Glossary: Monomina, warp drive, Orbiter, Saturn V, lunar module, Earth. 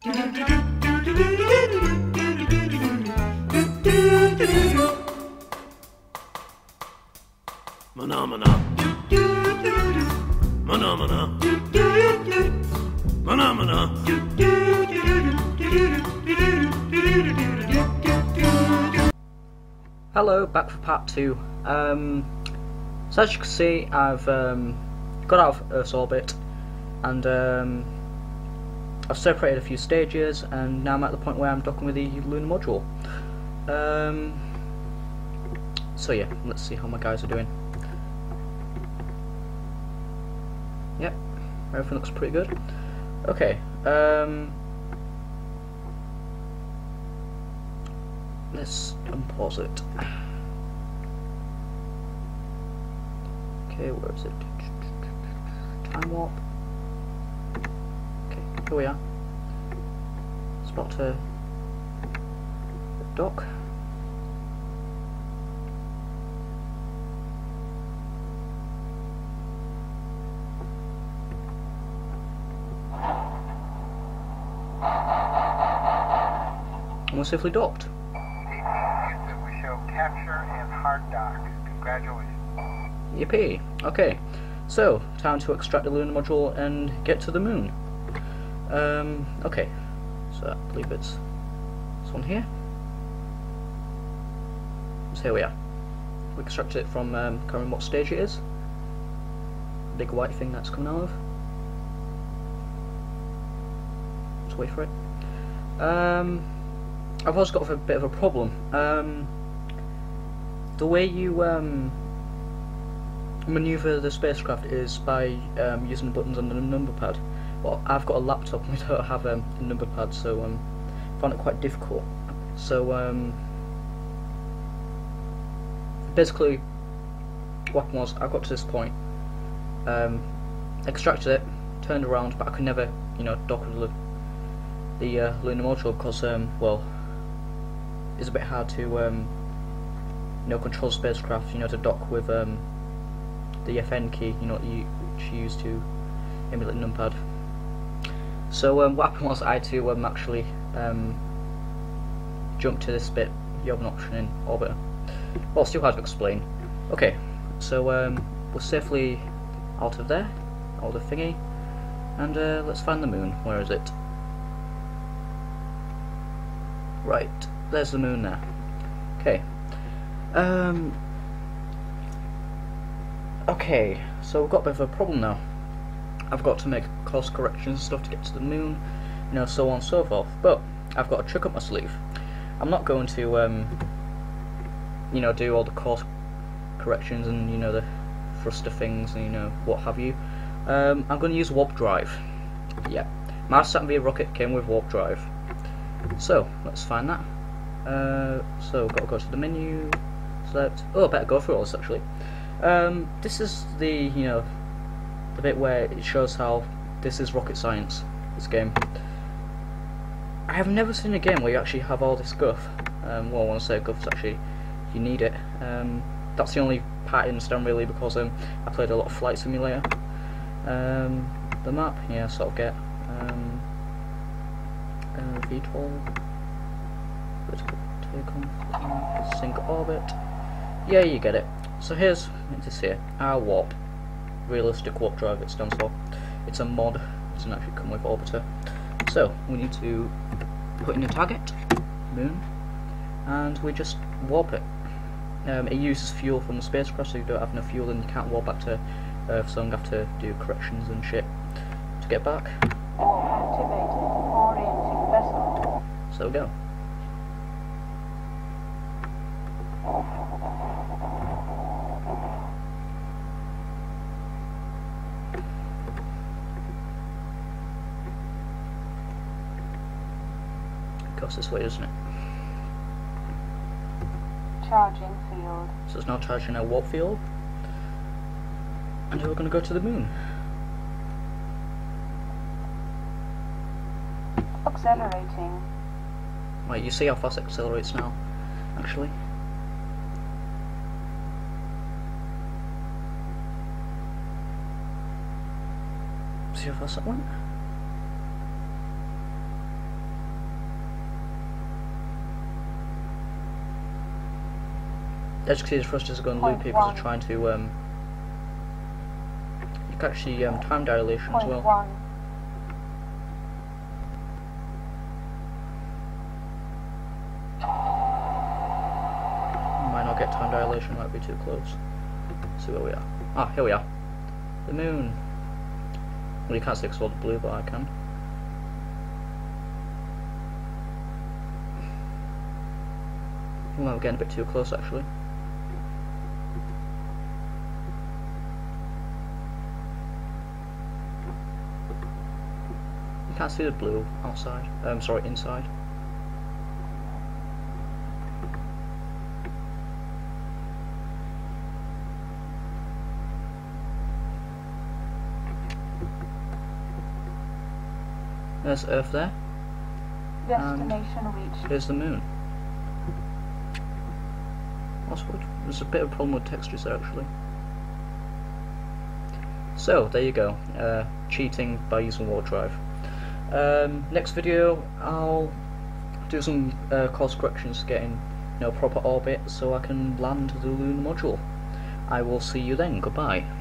Monomina. Monomina. Monomina. Hello, back for part 2. So as you can see, I've got out of Earth's orbit and I've separated a few stages, and now I'm at the point where I'm docking with the lunar module. So yeah, let's see how my guys are doing. Yep, everything looks pretty good. Okay, let's unpause it. Okay, where is it? Time warp. Okay, here we are. Spot to dock. We're safely docked. That we show capture and hard dock. Congratulations. Yippee. Okay, so time to extract the lunar module and get to the moon. Okay, so I believe it's this one here. So here we are. We extracted it from, I can't remember what stage it is. The big white thing that's coming out of. Let's wait for it. I've also got a bit of a problem. The way you manoeuvre the spacecraft is by using the buttons on the number pad. Well, I've got a laptop and we don't have a number pad, so I found it quite difficult. So basically what happened was, I got to this point, extracted it, turned around, but I could never, you know, dock with the lunar module because, well, it's a bit hard to you know, control spacecraft, you know, to dock with the FN key, you know, which you use to emulate the numpad. So what happened was, I had to actually jump to this bit, the open option in Orbiter. Well, it's too hard to explain. Okay, so we're safely out of there, out of the thingy, and let's find the moon. Where is it? Right, there's the moon there. Okay. Okay, so we've got a bit of a problem now. I've got to make course corrections and stuff to get to the moon, you know, so on and so forth. But I've got a trick up my sleeve. I'm not going to, you know, do all the course corrections and, you know, the thruster things and, you know, what have you. I'm going to use warp drive. Yeah, my Saturn V rocket came with warp drive. So let's find that. So we've got to go to the menu, select. Oh, I better go through all this actually. This is the, you know, the bit where it shows how this is rocket science. This game. I have never seen a game where you actually have all this guff. Well, I want to say guff, actually, you need it. That's the only part I understand really, because I played a lot of Flight Simulator. The map, yeah, I sort of get. V12, take on sync orbit. Yeah, you get it. So here's this here, our warp, realistic warp drive. It stands for. It's a mod. It doesn't actually come with Orbiter. So we need to put in a target moon, and we just warp it. It uses fuel from the spacecraft, so you don't have enough fuel, and you can't warp back to Earth. So I'm gonna have to do corrections and shit to get back. So we go. It goes this way, doesn't it? Charging field. So it's now charging our warp field. And we're going to go to the moon. Accelerating. Right, you see how fast it accelerates now, actually. See how fast that went? As you can see, the thrusters are going loopy because they're trying to. You can actually time dilation as well. Might not get time dilation, might be too close. Let's see where we are. Ah, here we are. The moon. Well, you can't see because all the blue, but I can. Well, I'm getting a bit too close actually. You can't see the blue outside. Sorry, inside. There's Earth there. Destination reached. Here's the moon. There's a bit of a problem with textures there actually. So there you go, cheating by using warp drive. Next video I'll do some course corrections to get in proper orbit so I can land the lunar module. I will see you then, goodbye.